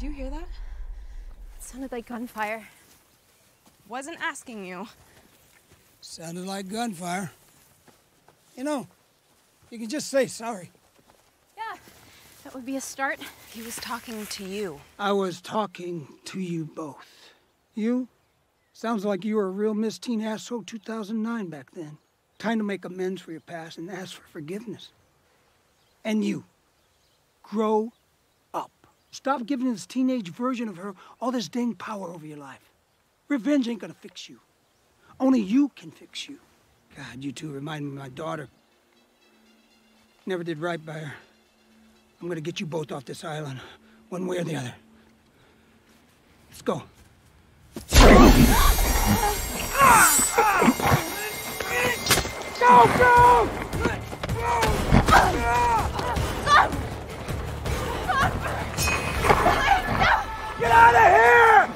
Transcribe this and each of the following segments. Did you hear that? It sounded like gunfire. Wasn't asking you. Sounded like gunfire. You know, you can just say sorry. Yeah, that would be a start. He was talking to you. I was talking to you both. You? Sounds like you were a real Miss Teen Asshole 2009 back then. Trying to make amends for your past and ask for forgiveness. And you. Grow up. Stop giving this teenage version of her all this dang power over your life. Revenge ain't gonna fix you. Only you can fix you. God, you two remind me of my daughter. Never did right by her. I'm gonna get you both off this island, one way or the other. Let's go. Go! Get out of here!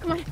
Come on.